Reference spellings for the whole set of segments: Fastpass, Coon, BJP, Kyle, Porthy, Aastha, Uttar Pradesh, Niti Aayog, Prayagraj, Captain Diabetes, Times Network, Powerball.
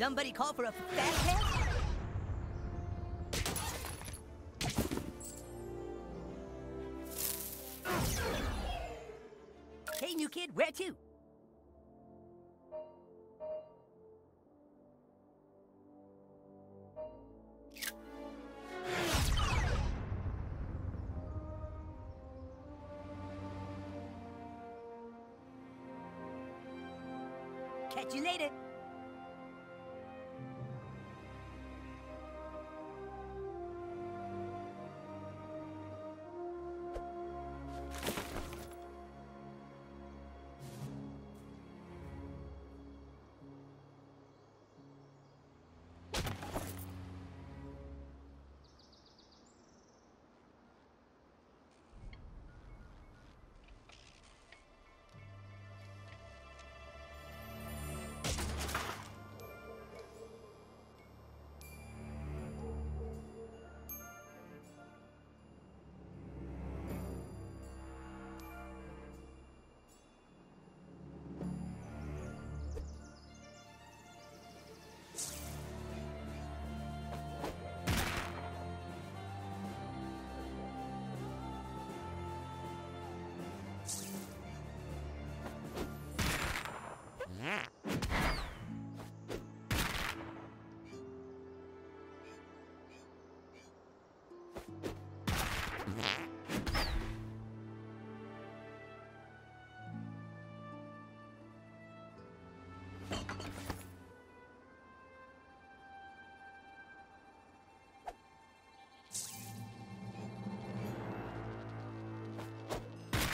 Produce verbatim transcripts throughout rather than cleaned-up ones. Somebody call for a Fastpass? Hey, new kid, where to? Catch you later.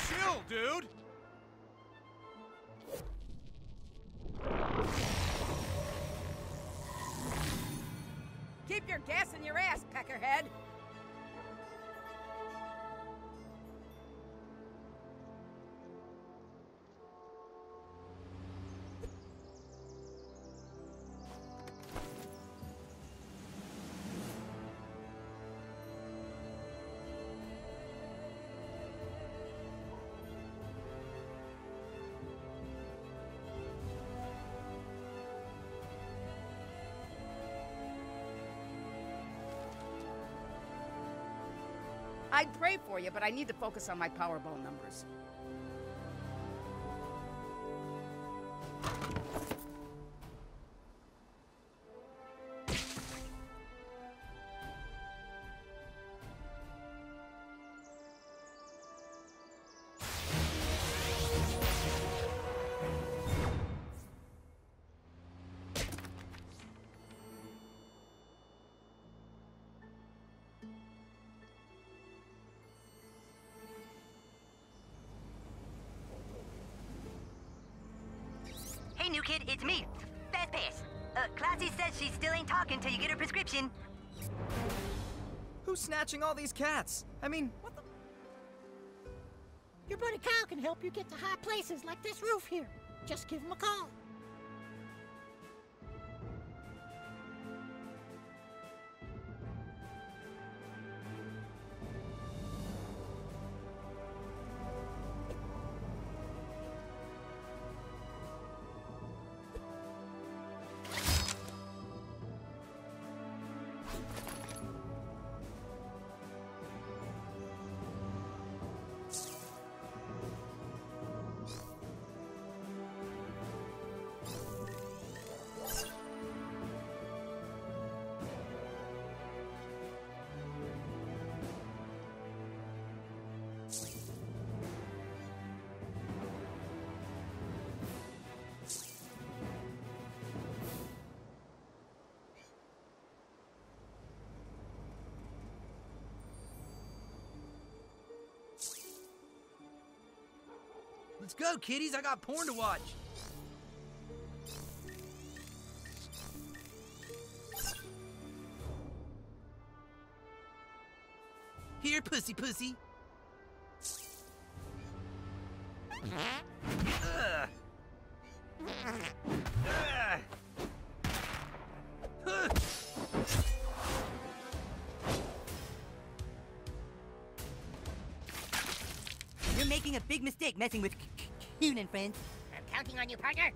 Chill, dude! Keep your gas in your ass, peckerhead! I'd pray for you, but I need to focus on my Powerball numbers. Hey, new kid, it's me, Fastpass. Uh, Classy says she still ain't talking till you get her prescription. Who's snatching all these cats? I mean, what the... Your buddy Kyle can help you get to high places like this roof here. Just give him a call. Let's go, kiddies. I got porn to watch. Here, pussy pussy. Ugh. Ugh. You're making a big mistake messing with Coon and friends. I'm counting on you, partner.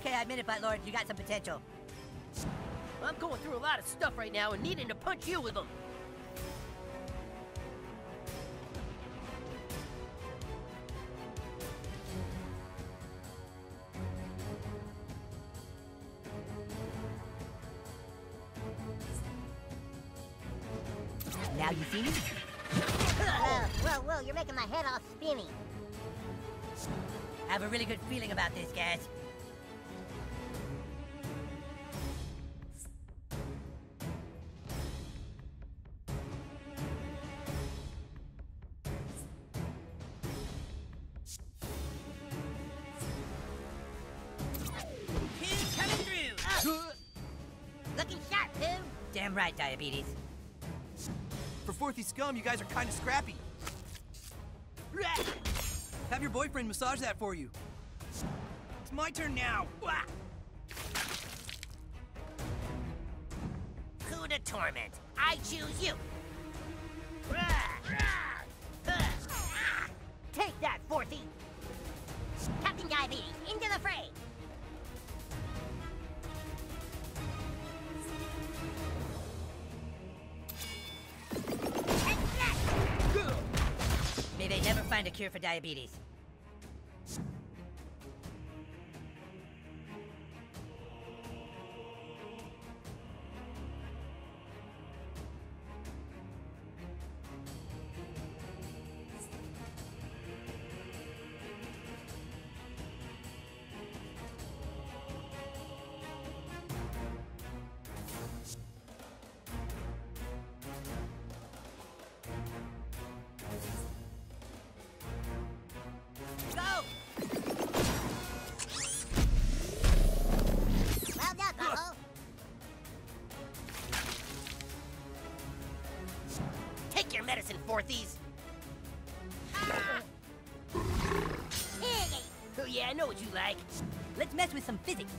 Okay, I admit it, but Lord, you got some potential. I'm going through a lot of stuff right now and needing to punch you with them. Now you see me? Whoa, whoa, whoa, you're making my head all spinny. I have a really good feeling about this, guys. Damn right, Diabetes. For Porthy scum, you guys are kind of scrappy. Have your boyfriend massage that for you. It's my turn now. Coup de torment. I choose you. Take that, Porthy. Captain Diabetes, into the fray. They never find a cure for diabetes. Medicine for these. Ah! Hey. Oh yeah, I know what you like. Let's mess with some physics.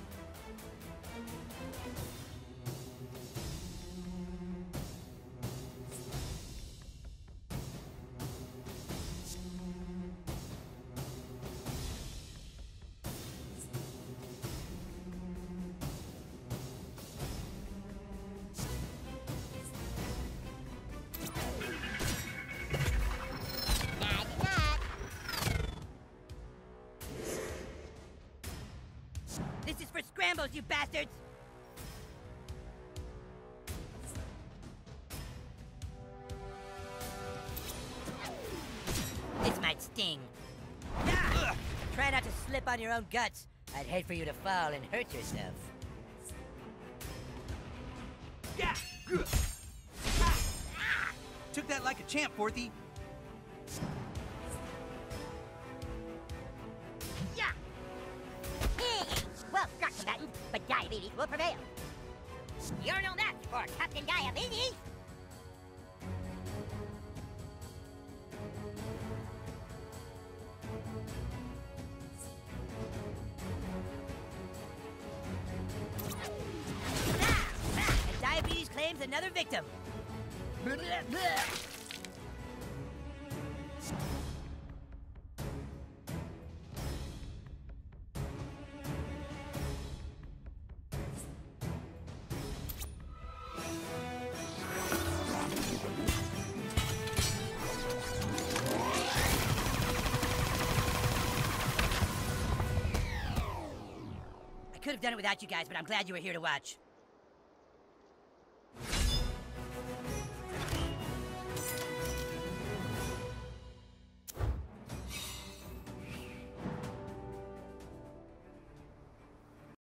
This is for scrambles, you bastards! This might sting. Ah! Try not to slip on your own guts. I'd hate for you to fall and hurt yourself. Yeah. Took that like a champ, Porthy. But diabetes will prevail. You're no match for Captain Diabetes! And diabetes claims another victim. Could have done it without you guys, but I'm glad you were here to watch.